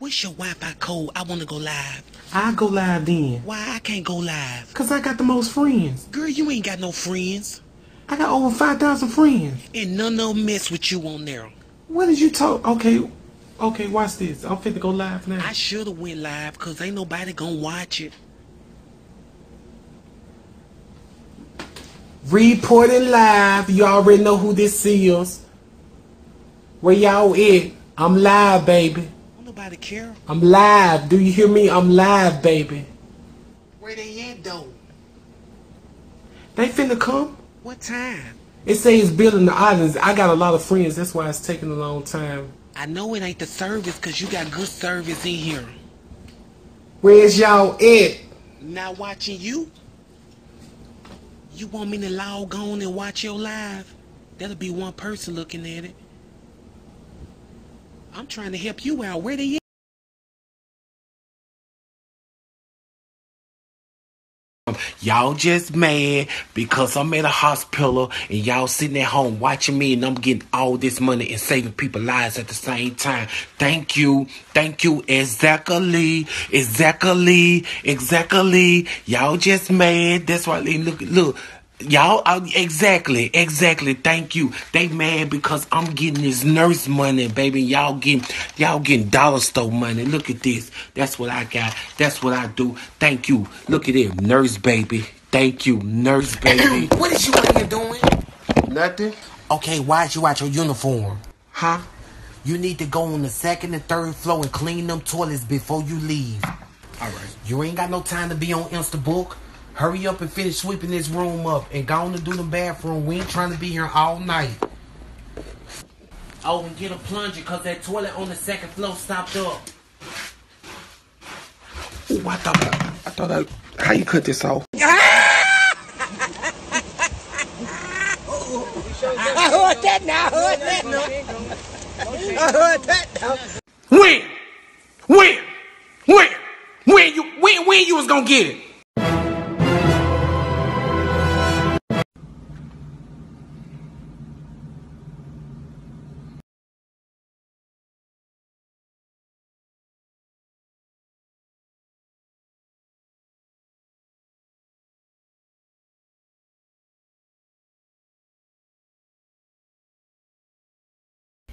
What's your Wi-Fi code? I want to go live. I'll go live then. Why I can't go live? Because I got the most friends. Girl, you ain't got no friends. I got over 5,000 friends. And none of them mess with you on there. What did you talk? Okay, watch this. I'm finna go live now. I should have went live because ain't nobody gonna watch it. Reporting live. You already know who this is. Where y'all at? I'm live, baby. Nobody care. I'm live. Do you hear me? I'm live, baby. Where they at though? They finna come. What time? It says building the islands. I got a lot of friends. That's why it's taking a long time. I know it ain't the service because you got good service in here. Where's y'all at? Not watching you? You want me to log on and watch your live? That'll be one person looking at it. I'm trying to help you out. Where they at? Y'all just mad because I'm at a hospital and y'all sitting at home watching me and I'm getting all this money and saving people's lives at the same time. Thank you. Thank you. Exactly. Exactly. Exactly. Y'all just mad. That's why they look. Y'all, exactly. Thank you. They mad because I'm getting this nurse money, baby. Y'all getting dollar store money. Look at this. That's what I got. That's what I do. Thank you. Look at it, nurse baby. Thank you, nurse baby. What is you out here doing? Nothing. Okay, why is you out your uniform? Huh? You need to go on the second and third floor and clean them toilets before you leave. All right. You ain't got no time to be on Instabook. Hurry up and finish sweeping this room up and go on to do the bathroom. We ain't trying to be here all night. Oh, and get a plunger because that toilet on the second floor stopped up. Ooh, I thought how you cut this off? I heard that now. I heard that now. When you was gonna get it?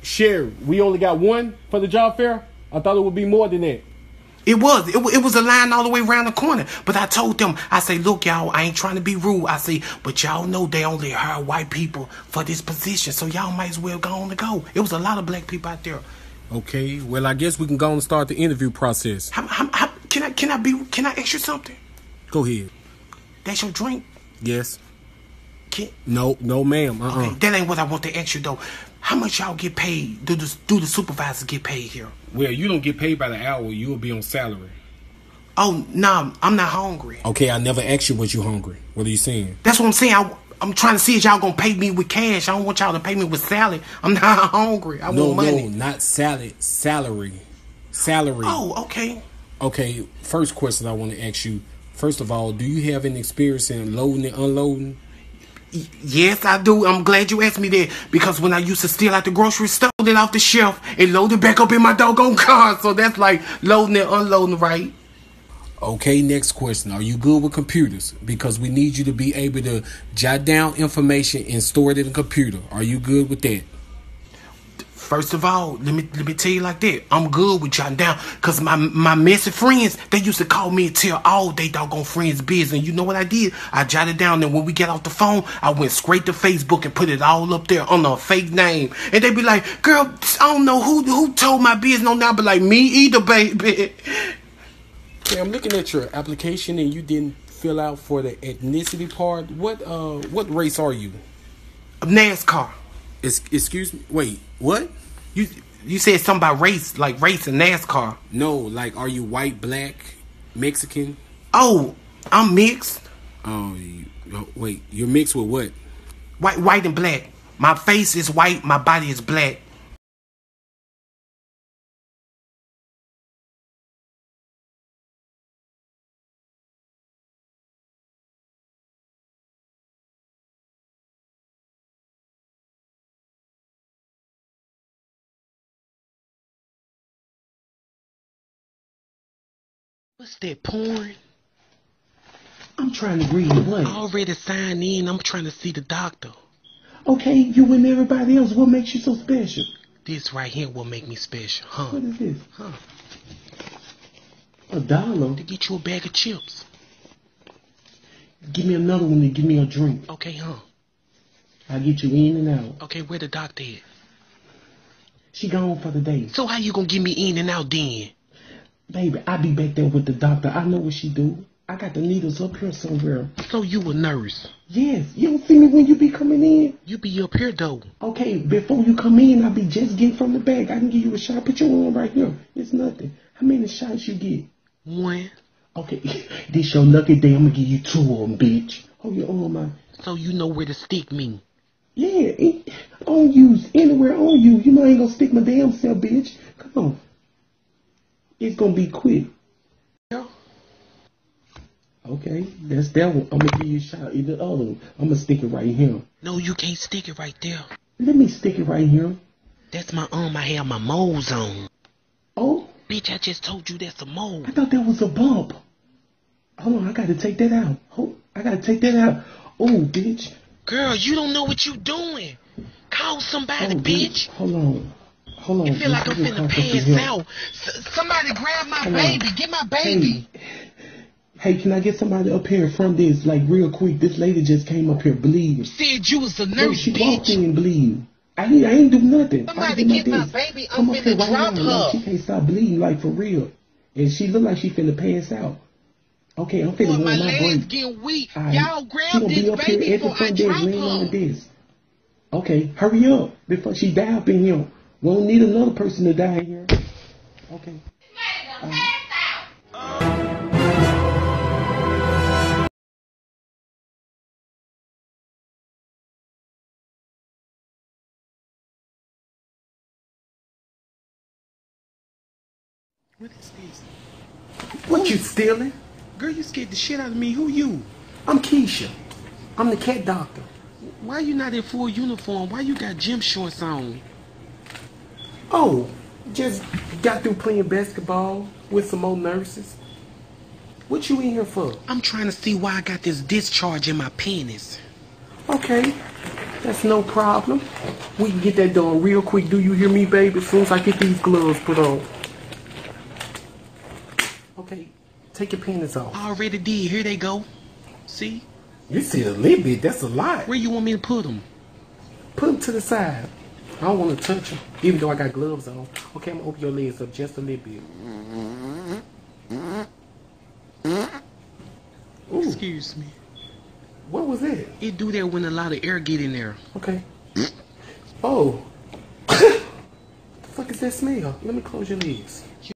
Sherry, we only got one for the job fair? I thought it would be more than that. It was a line all the way around the corner. But I told them, I say, look, y'all, I ain't trying to be rude. I say, but y'all know they only hire white people for this position. So y'all might as well go on to go. It was a lot of black people out there. Okay, well, I guess we can go and start the interview process. Can I ask you something? Go ahead. That's your drink? Yes. No, ma'am. Okay, that ain't what I want to ask you, though. How much y'all get paid? Do the supervisors get paid here? Well, you don't get paid by the hour. You'll be on salary. Oh, no, I'm not hungry. Okay, I never asked you what you hungry. What are you saying? That's what I'm saying. I'm trying to see if y'all going to pay me with cash. I don't want y'all to pay me with salad. I'm not hungry. I want money. No, not salad. Salary. Salary. Oh, okay. Okay, first question I want to ask you. First of all, do you have any experience in loading and unloading? Yes, I do. I'm glad you asked me that because when I used to steal out the grocery store, stole it off the shelf and load it back up in my doggone car. So that's like loading and unloading, right? Okay, next question. Are you good with computers? Because we need you to be able to jot down information and store it in a computer. Are you good with that? First of all, let me tell you like that. I'm good with jotting down because my messy friends, they used to call me and tell all they doggone friends' business. And you know what I did? I jotted down, and when we got off the phone, I went straight to Facebook and put it all up there under a fake name. And they be like, girl, I don't know who told my business on that. I be like, me either, baby. Okay, I'm looking at your application, and you didn't fill out for the ethnicity part. What race are you? NASCAR. Excuse me? Wait, what? You said something about race, like race and NASCAR. No, like are you white, black, Mexican? Oh, I'm mixed. Oh, wait, you're mixed with what? White and black. My face is white, my body is black. What's that, porn? I'm trying to read what? I already signed in. I'm trying to see the doctor. Okay, you and everybody else. What makes you so special? This right here will make me special, huh? What is this? Huh? $1? To get you a bag of chips. Give me another one to give me a drink. Okay, huh? I'll get you in and out. Okay, where the doctor at? She gone for the day. So how you gonna get me in and out then? Baby, I be back there with the doctor. I know what she do. I got the needles up here somewhere. So you a nurse? Yes. You don't see me when you be coming in? You be up here, though. Okay, before you come in, I be just getting from the bag. I can give you a shot. Put your arm right here. It's nothing. How many shots you get? One. Okay, this your lucky day. I'm going to give you 2 of them, bitch. Hold your arm out. So you know where to stick me? Yeah, on you. Anywhere on you. You know I ain't going to stick my damn self, bitch. Come on. It's going to be quick. Okay, that's that one. I'm gonna give you a shot. Either other one. I'm gonna stick it right here. No, you can't stick it right there. Let me stick it right here. That's my arm. I have my moles on. Oh? Bitch, I just told you that's a mole. I thought that was a bump. Hold on, I gotta take that out. Oh, I gotta take that out. Oh, bitch. Girl, you don't know what you doing. Call somebody, bitch. Hold on. Hold on. I feel like I'm finna pass out. Somebody grab my baby. Get my baby. Hey. Hey, can I get somebody up here from this, like, real quick? This lady just came up here bleeding. You said you was a nurse, bitch. She walked in and bleeding. I ain't do nothing. Somebody get my baby. I'm finna drop her. She can't stop bleeding, like, for real. And she look like she finna pass out. Okay, I'm finna run my legs brain. Getting weak. Y'all grab this baby before I drop her. Okay, hurry up before she die up in here. We don't need another person to die in here. Okay. What is this? What you stealing? Girl, you scared the shit out of me. Who you? I'm Kisha. I'm the cat doctor. Why you not in full uniform? Why you got gym shorts on? Oh, just got through playing basketball with some old nurses. What you in here for? I'm trying to see why I got this discharge in my penis. Okay, that's no problem. We can get that done real quick. Do you hear me, baby? As soon as I get these gloves put on. Okay, take your panties off. I already did. Here they go. See? You see a little bit. That's a lot. Where you want me to put them? Put them to the side. I don't want to touch them, even though I got gloves on. Okay, I'm going to open your legs up just a little bit. Ooh. Excuse me. What was that? It do that when a lot of air get in there. Okay. Oh. What the fuck is that smell? Let me close your legs.